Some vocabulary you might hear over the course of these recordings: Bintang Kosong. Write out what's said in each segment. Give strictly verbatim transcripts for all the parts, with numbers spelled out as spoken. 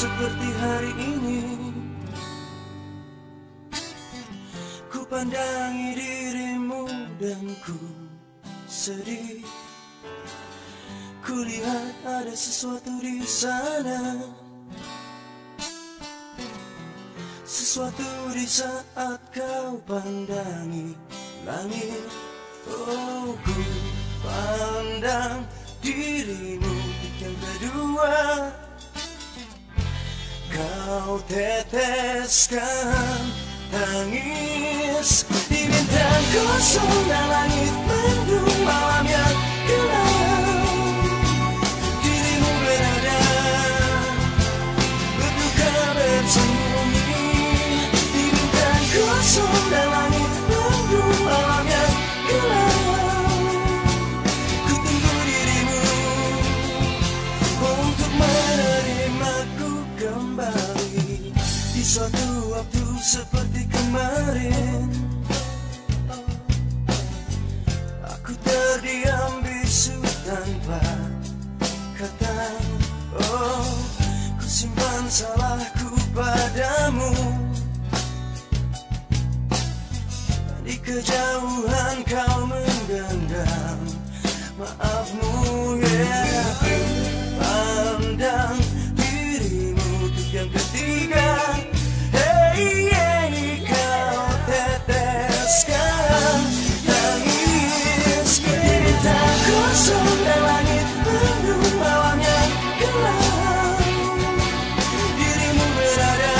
seperti hari ini. Ku pandangi dirimu dan ku sedih. Ku lihat ada sesuatu di sana, sesuatu di saat kau pandangi langit. Oh, ku pandang dirimu yang kedua. Kau teteskan tangis di bintang kosong dan langit mendung malam yang gelap. Dirimu berada berduka bersembunyi di bintang kosong dan langit mendung malam yang gelap. Ku tunggu dirimu untuk menerimaku kembali di suatu waktu seperti kemarin. Aku terdiam bisu tanpa kata. Oh, ku simpan salahku padamu. Di kejauhan kau menggenggam maafmu, yeah. Aku pandang dirimu untuk yang ketiga. Hey, hey, kau teteskan tangis di bintang kosong dan langit penuh malam yang gelap. Dirimu berada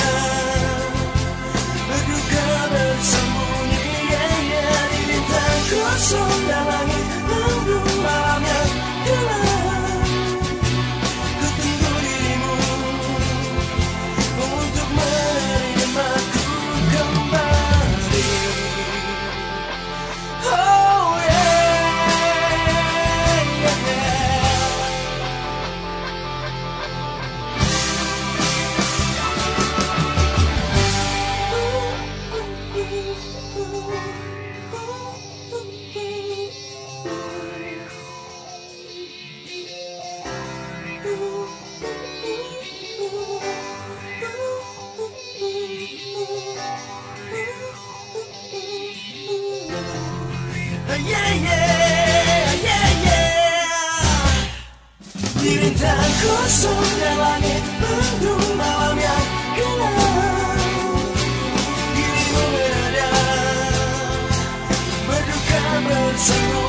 berduka bersembunyi, yeah, yeah, di bintang kosong dan langit penuh malam yang gelap. Yeah, yeah, yeah, yeah. Di bintang kosong dan langit mendung malam yang gelap. Dirimu berada berduka bersembunyi.